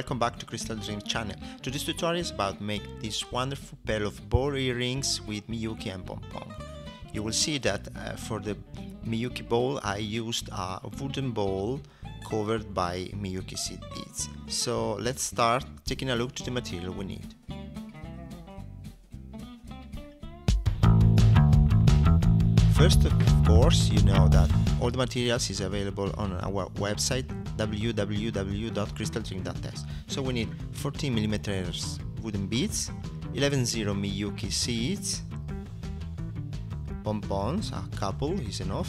welcome back to Crystal Dreams channel. Today's tutorial is about making this wonderful pair of bow earrings with Miyuki and Pom-Pom. You will see that for the Miyuki bowl I used a wooden bowl covered by Miyuki seed beads. So let's start taking a look to the material we need. First, of course, you know that all the materials is available on our website www.crystaldream.test. So we need 14mm wooden beads, 11-0 Miyuki seeds, pom-poms, a couple is enough,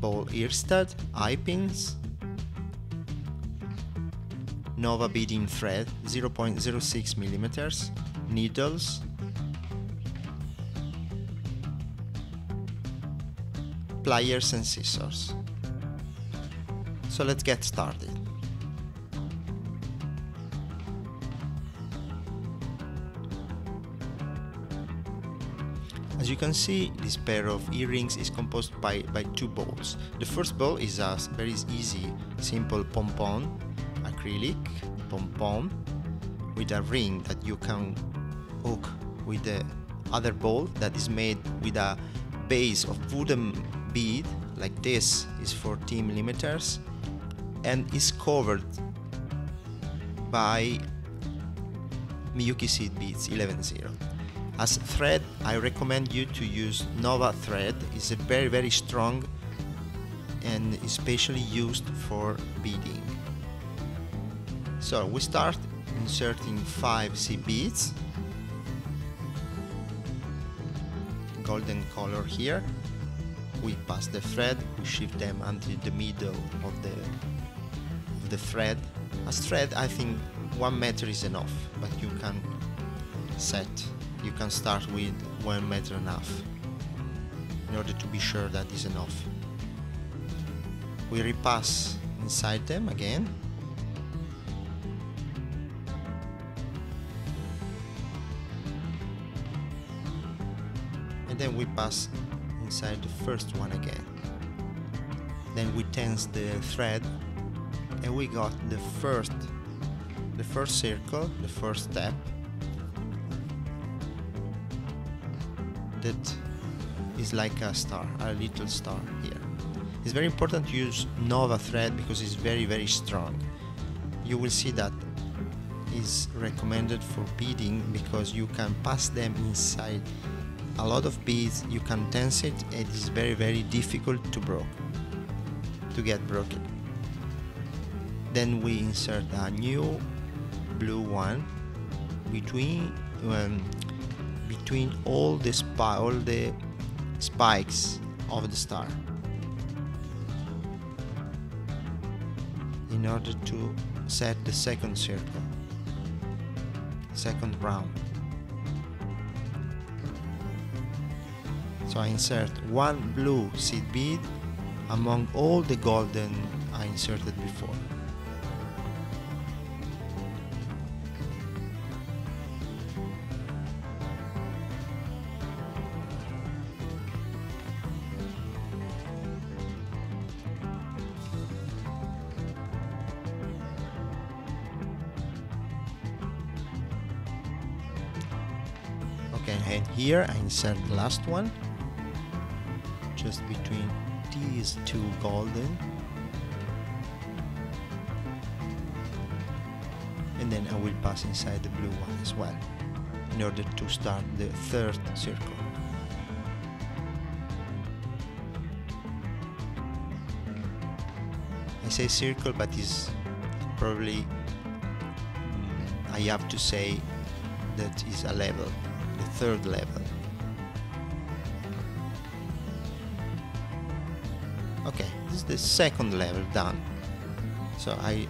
ball ear stud, eye pins, Nova beading thread 0.06mm, needles, pliers and scissors. So let's get started. As you can see, this pair of earrings is composed by two balls. The first ball is a very easy, simple pom-pom, acrylic pom-pom, with a ring that you can hook with the other ball that is made with a base of wooden bead, like this is 14mm and is covered by Miyuki seed beads 11-0. As thread, I recommend you to use Nova thread. It's a very strong and especially used for beading. So we start inserting 5 seed beads, golden color here. We pass the thread, we shift them until the middle of the thread. As thread, I think 1 meter is enough, but you can set, you can start with 1 meter and a half in order to be sure that is enough. We repass inside them again. And then we pass inside the first one again. Then we tense the thread and we got the first circle, the first step that is like a star, a little star here. It's very important to use Nova thread because it's very strong. You will see that is recommended for beading because you can pass them inside a lot of beads, you can tense it, and it is very difficult to get broken. Then we insert a new blue one between all the spikes of the star in order to set the second circle, second round. So I insert one blue seed bead among all the golden I inserted before. Okay, and here I insert the last one, just between these two golden, and then I will pass inside the blue one as well in order to start the third circle. I say circle, but is probably I have to say that is a level, the third level. Okay, this is the second level done. So I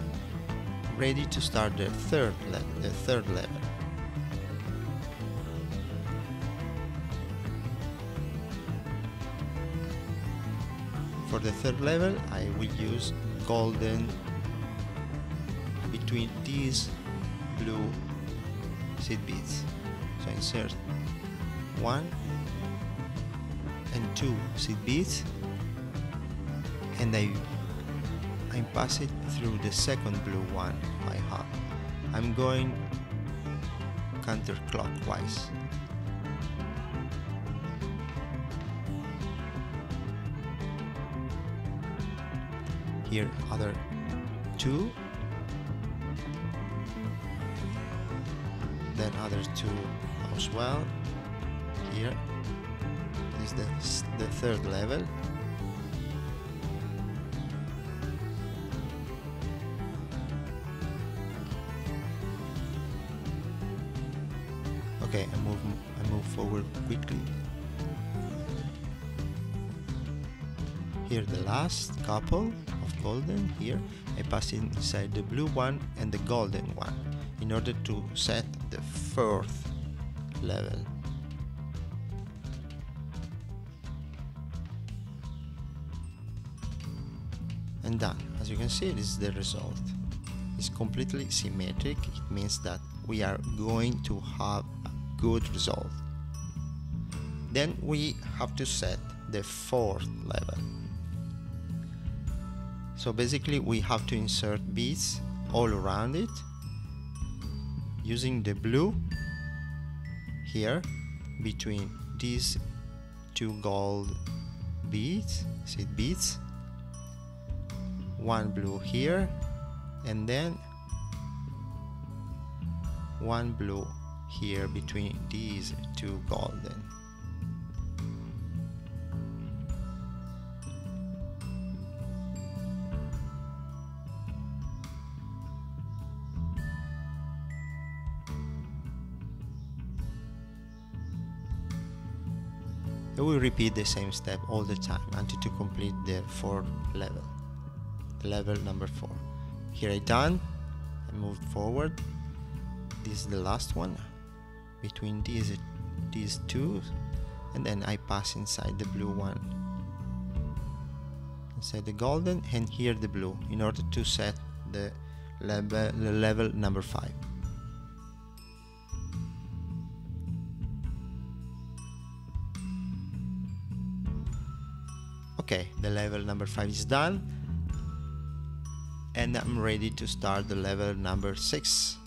ready to start the third level. For the third level, I will use golden between these blue seed beads. So insert 1 and 2 seed beads. And I I pass it through the second blue one by half. I'm going counterclockwise. Here other two, then other two as well. Here is the third level. Okay, I move forward quickly. Here the last couple of golden. Here I pass inside the blue one and the golden one in order to set the fourth level. And done. As you can see, this is the result. It's completely symmetric. It means that we are going to have a good result. Then we have to set the fourth level. So basically we have to insert beads all around it using the blue here between these two gold beads, seed beads, one blue here, and then one blue here between these two golden. And we repeat the same step all the time until to complete the fourth level, level number 4. Here I done, I moved forward. This is the last one between these two, and then I pass inside the blue one, inside the golden, and here the blue in order to set the level number 5. Okay, the level number 5 is done, and I'm ready to start the level number 6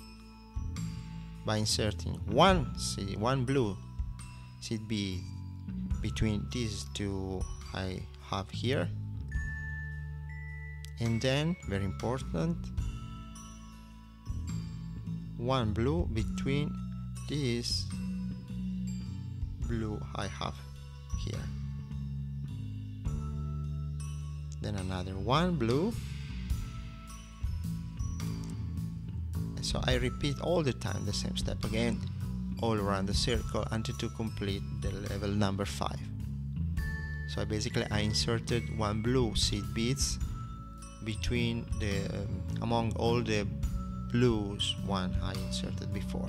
by inserting one blue seed bead between these two I have here, and then, very important, one blue between this blue I have here, then another one blue. So I repeat all the time the same step again all around the circle until to complete the level number 5. So basically I inserted one blue seed beads between the among all the blues one I inserted before.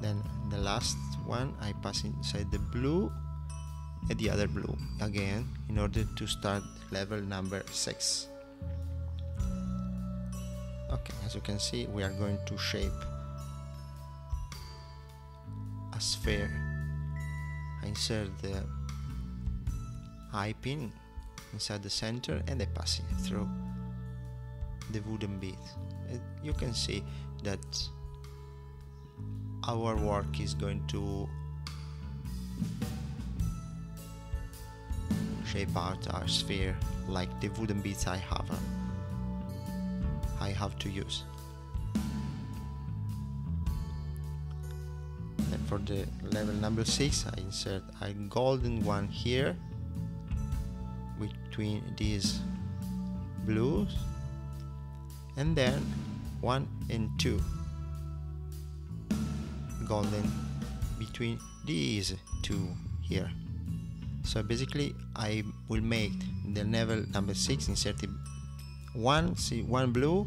Then the last one I pass inside the blue and the other blue again in order to start level number 6. Okay, as you can see, we are going to shape a sphere. I insert the eye pin inside the center and I pass it through the wooden bead. You can see that our work is going to shape out our sphere like the wooden beads I have to use. And for the level number 6 I insert a golden one here between these blues, and then 1 and 2 golden between these two here. So basically I will make the level number 6 inserted one blue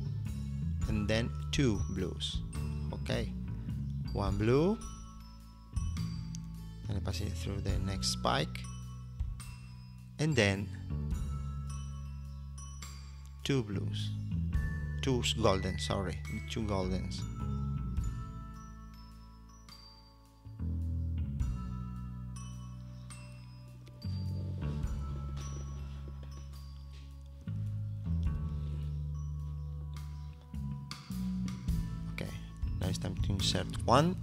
and then 2 blues. Okay, one blue, and I pass it through the next spike, and then 2 blues, 2 golden, sorry, 2 goldens. it's time to insert one.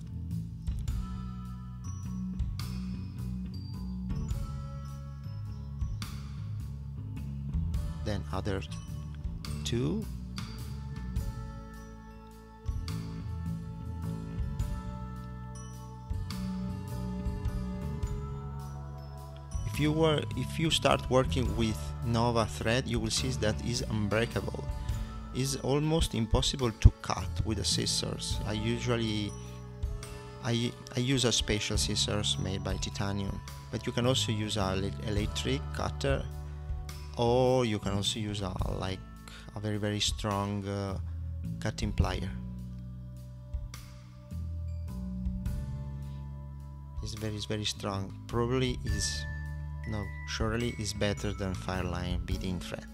Then other two. If you start working with Nova thread, you will see that is unbreakable. It's almost impossible to cut with the scissors. I usually use a special scissors made by Titanium, but you can also use an electric cutter, or you can also use a very, very strong cutting plier. It's very, very strong. Probably is. No, surely is better than Fireline beading thread.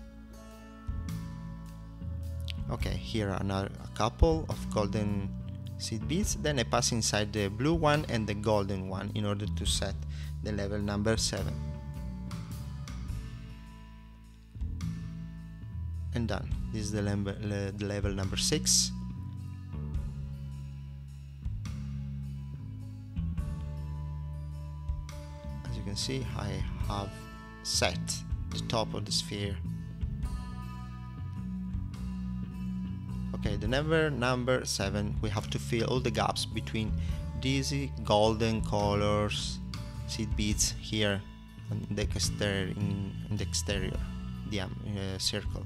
Okay, here are a couple of golden seed beads. Then I pass inside the blue one and the golden one in order to set the level number 7. And done. This is the level number 6. See, I have set the top of the sphere. Okay, the level number 7, we have to fill all the gaps between these golden colors seed beads here and in the exterior circle.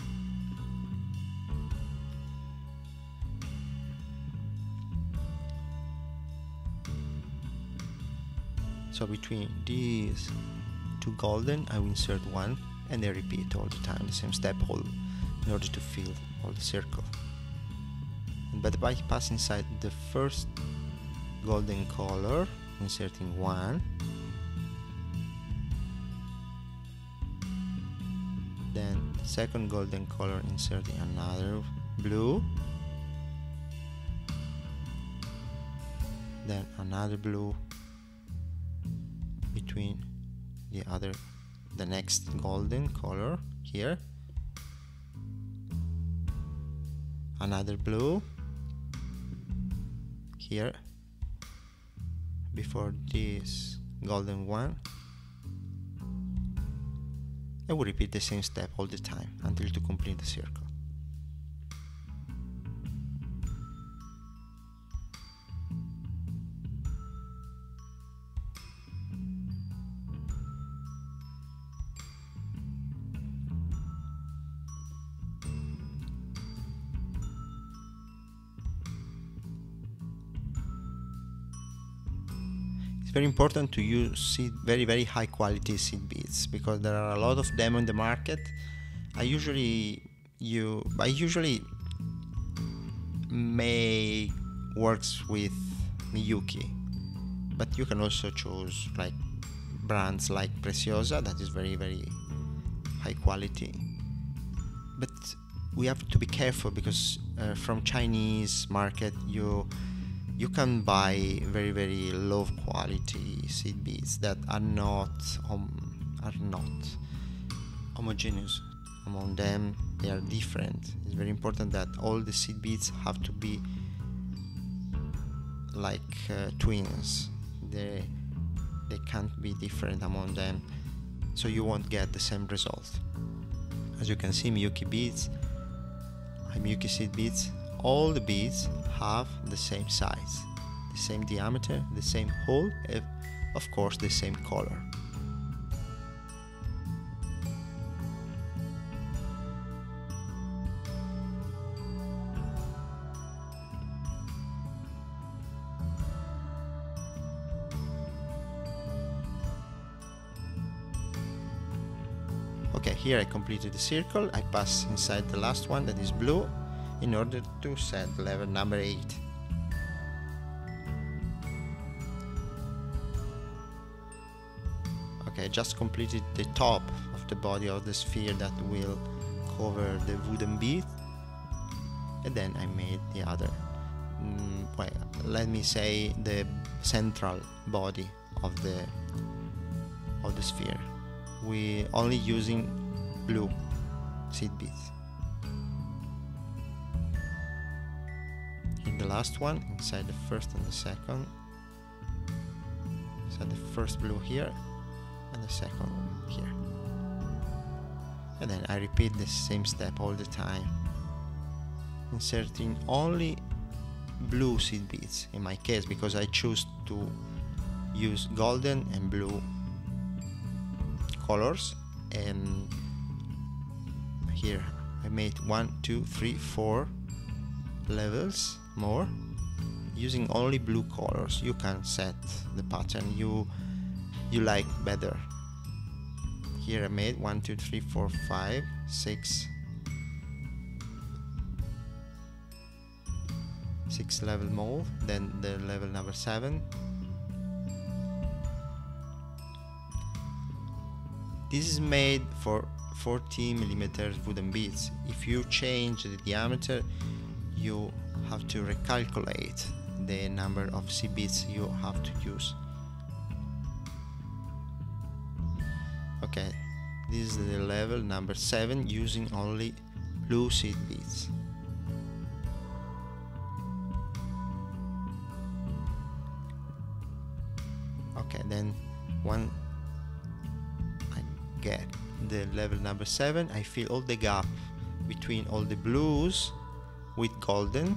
So between these two golden, I will insert one, and I repeat all the time the same step in order to fill all the circle. But by passing inside the first golden color, inserting one, then second golden color, inserting another blue, then another blue, between the next golden color here, another blue here before this golden one. I will repeat the same step all the time until to complete the circle. Very important to use seed, very, very high quality seed beads, because there are a lot of them on the market. I usually make works with Miyuki, but you can also choose like brands like Preciosa that is very, very high quality. But we have to be careful because from Chinese market you can buy very, very low quality seed beads that are not homogeneous. Among them they are different. It's very important that all the seed beads have to be like twins. They can't be different among them, so you won't get the same result. As you can see, Miyuki seed beads, all the beads have the same size, the same diameter, the same hole, and of course the same color. Okay, here I completed the circle. I pass inside the last one that is blue, in order to set level number 8. Okay, I just completed the top of the body of the sphere that will cover the wooden bead, and then I made the other, well, let me say the central body of the sphere. We only using blue seed beads. the last one, inside the first and the second, inside the first blue here and the second here, and then I repeat the same step all the time, inserting only blue seed beads in my case, because I choose to use golden and blue colors. And here I made 1, 2, 3, 4 levels more using only blue colors. You can set the pattern you like better. Here I made 1, 2, 3, 4, 5, 6 level more than the level number 7. This is made for 40 mm wooden beads. If you change the diameter, you have to recalculate the number of seed beads you have to use. Okay, this is the level number 7 using only blue seed beads. Okay, then one get the level number 7, I fill all the gap between all the blues with golden,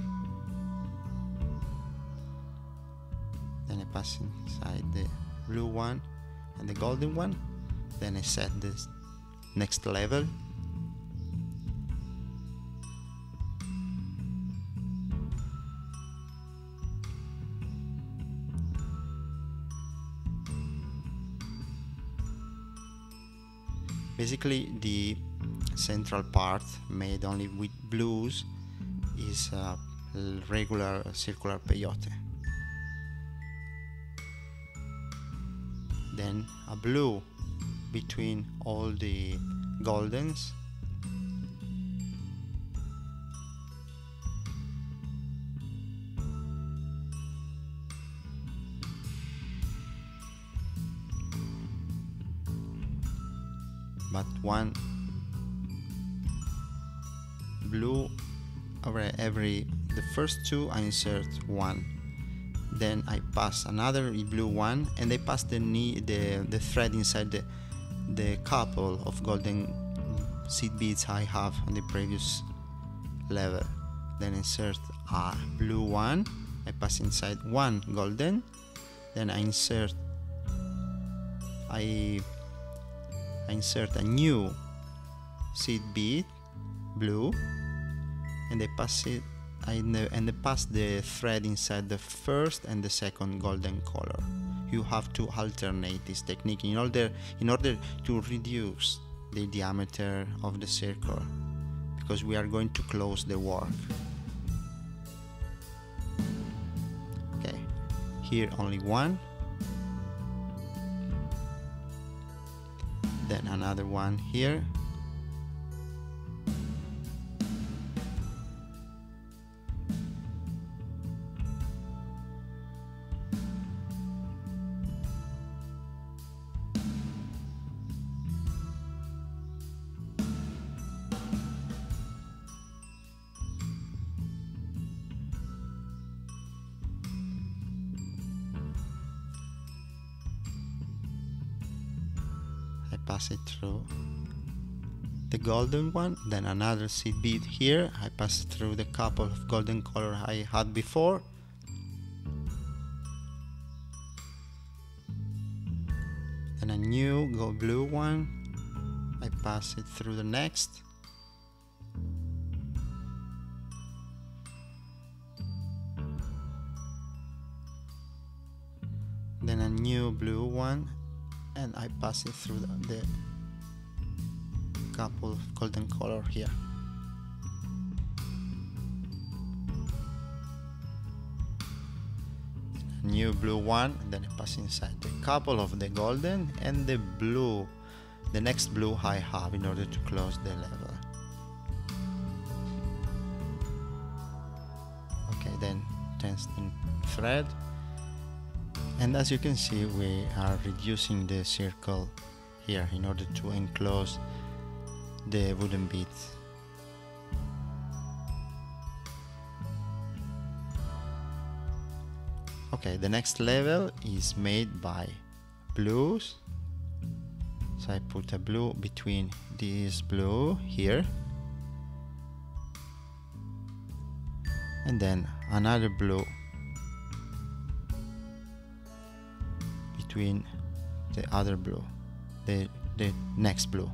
then I pass inside the blue one and the golden one, then I set this next level, basically the central part made only with blues is a regular circular peyote, then a blue between all the goldens, but one blue over every the first two. I insert one, then I pass another blue one, and I pass the thread inside the couple of golden seed beads I have on the previous level, then insert a blue one, I pass inside one golden, then I insert a new seed bead, blue, and I pass it and I pass the thread inside the first and the second golden color. You have to alternate this technique in order to reduce the diameter of the circle, because we are going to close the work. Okay, here only one, then another one here, pass it through the golden one, then another seed bead here, I pass it through the couple of golden color I had before, then a new blue one, I pass it through the next, then a new blue one, and I pass it through the couple of golden color here. New blue one, and then I pass inside the couple of the golden and the blue, the next blue I have in order to close the level. Okay, then tension thread. And as you can see, we are reducing the circle here in order to enclose the wooden beads. Okay, the next level is made by blues. So I put a blue between this blue here. And then another blue between the other blue, the next blue.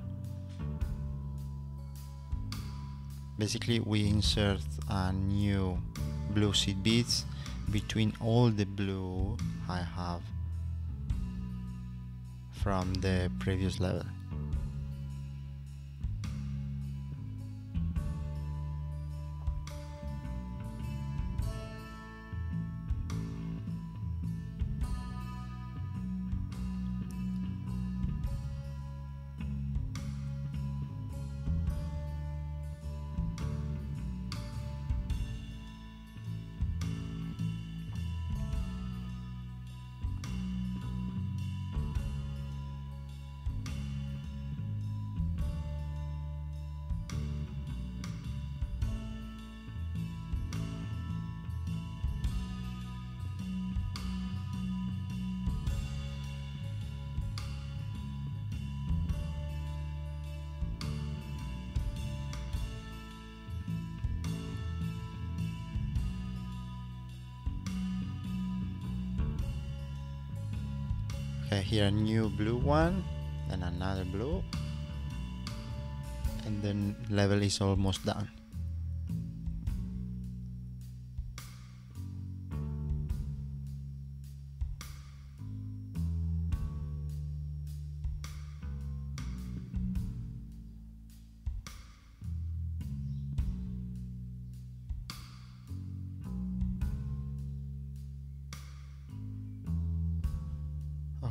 Basically we insert a new blue seed beads between all the blue I have from the previous level. Here a new blue one, then another blue, and then level is almost done.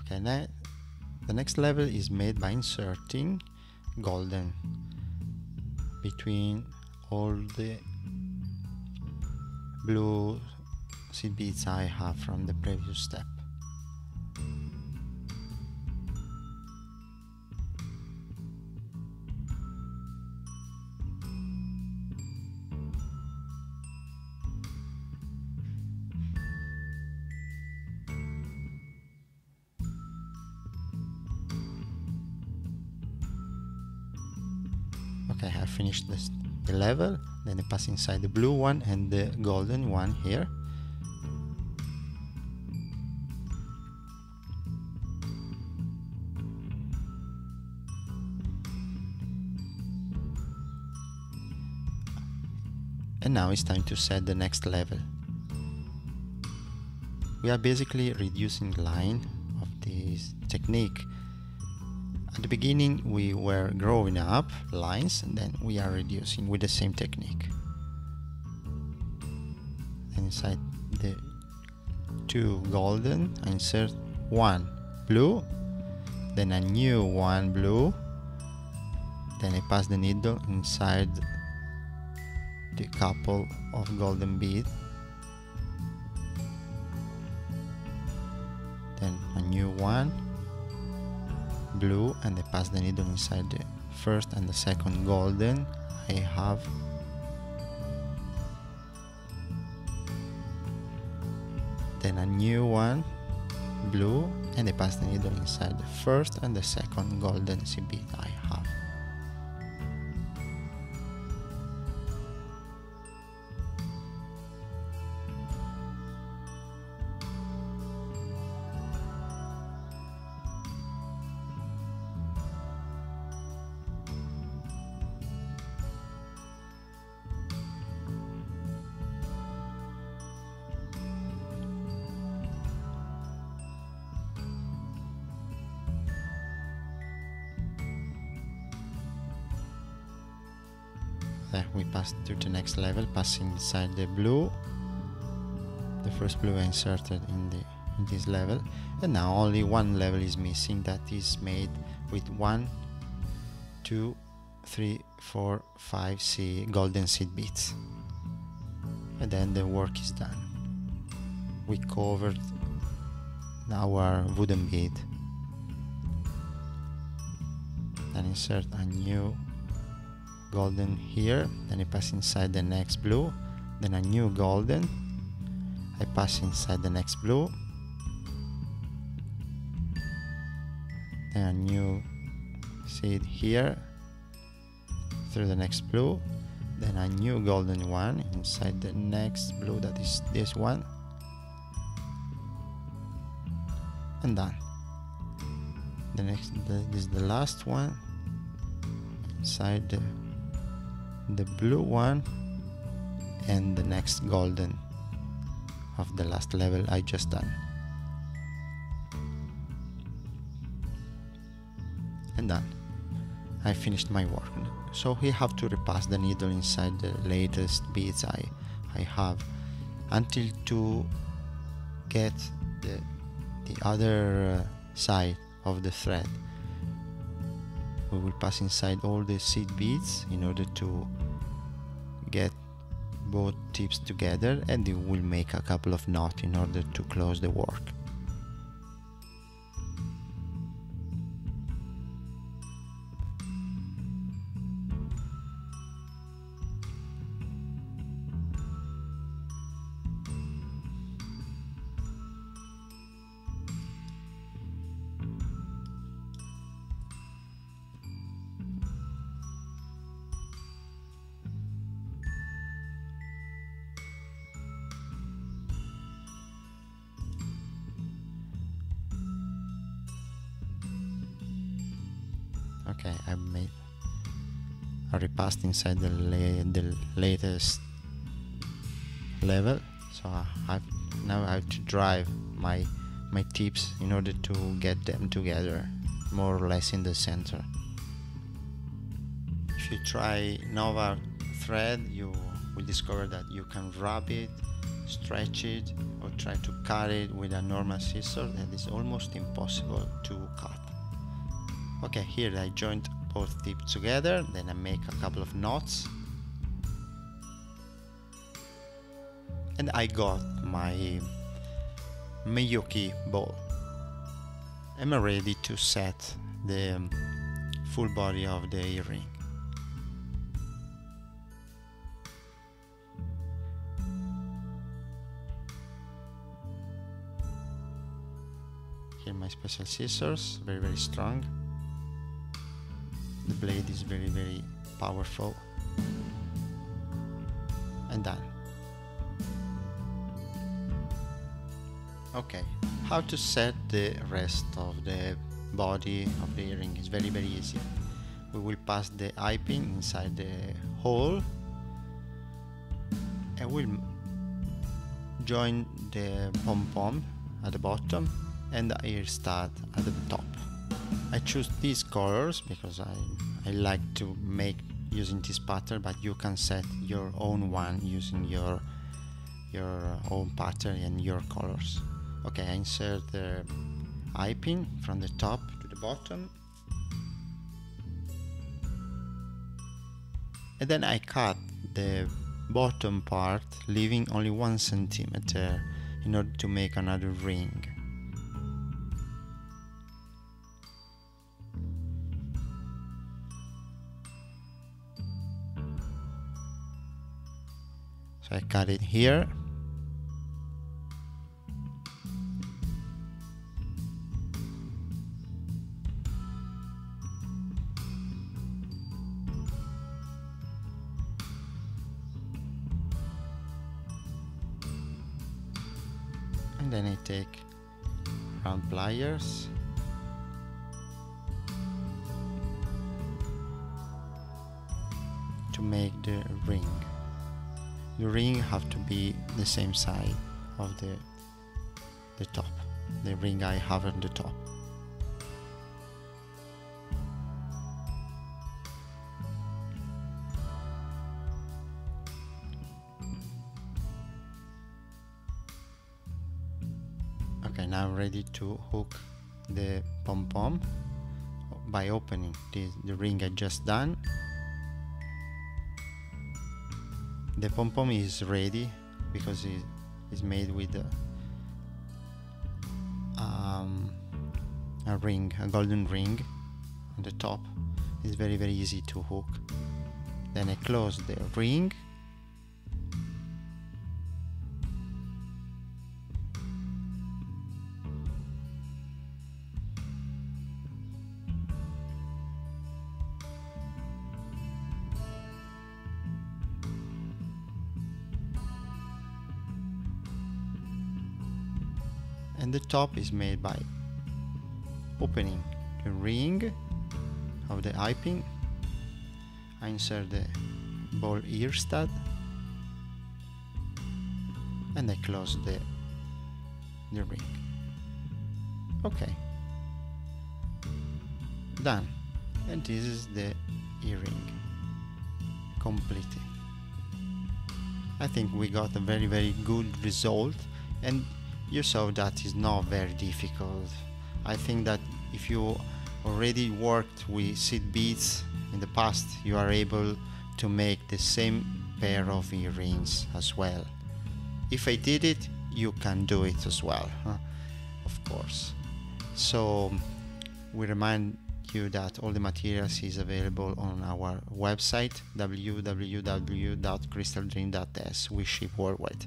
Okay, the next level is made by inserting golden between all the blue seed beads I have from the previous step. I finished the level, then I pass inside the blue one and the golden one here. And now it's time to set the next level. We are basically reducing the line of this technique. At the beginning we were growing up lines, and then we are reducing with the same technique. And inside the two golden I insert one blue, then a new one blue, then I pass the needle inside the couple of golden beads, then a new one blue, and I pass the needle inside the first and the second golden I have, then a new one blue, and I pass the needle inside the first and the second golden seed bead I have. We pass to the next level, passing inside the blue, the first blue I inserted in this level, and now only one level is missing, that is made with 1, 2, 3, 4, 5 golden seed beads, and then the work is done. We covered our wooden bead, then insert a new golden here, then I pass inside the next blue, then a new golden, I pass inside the next blue, then a new seed here through the next blue, then a new golden one inside the next blue, that is this one, and done. The next is the last one inside the blue one and the next golden of the last level I just done, and done. I finished my work. So I have to repass the needle inside the latest beads I have until to get the other side of the thread. We will pass inside all the seed beads in order to get both tips together, and we will make a couple of knots in order to close the work. Okay, I made a repassed inside the latest level, so now I have to drive my tips in order to get them together more or less in the center. If you try Nova thread, you will discover that you can wrap it, stretch it, or try to cut it with a normal scissor. That is almost impossible to cut. Okay, here I joined both tips together, then I make a couple of knots, and I got my Miyuki ball. I'm ready to set the full body of the earring. Here my special scissors, very strong. The blade is very powerful, and done. Okay, how to set the rest of the body of the earring is very easy. We will pass the eye pin inside the hole, and we'll join the pom-pom at the bottom and the ear stud at the top. I choose these colors because I like to make using this pattern, but you can set your own one using your own pattern and your colors. Okay, I insert the eye pin from the top to the bottom, and then I cut the bottom part, leaving only 1 centimeter in order to make another ring. So I cut it here, and then I take round pliers to make the ring. The ring have to be the same side of the top, the ring I have on the top. Okay, now I'm ready to hook the pom-pom by opening the ring I just done. The pom-pom is ready because it is made with a ring, a golden ring on the top. It's very easy to hook. Then I close the ring and the top is made by opening the ring of the eye pin. I insert the ball ear stud and I close the ring. Okay, done. And this is the earring completed. I think we got a very, very good result, and you saw that is not very difficult. I think that if you already worked with seed beads in the past, you are able to make the same pair of earrings as well. If I did it, you can do it as well, huh? Of course. So we remind you that all the materials is available on our website www.crystaldream.es. We ship worldwide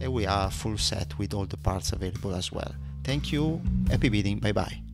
and we are full set with all the parts available as well. Thank you, happy bidding, bye bye.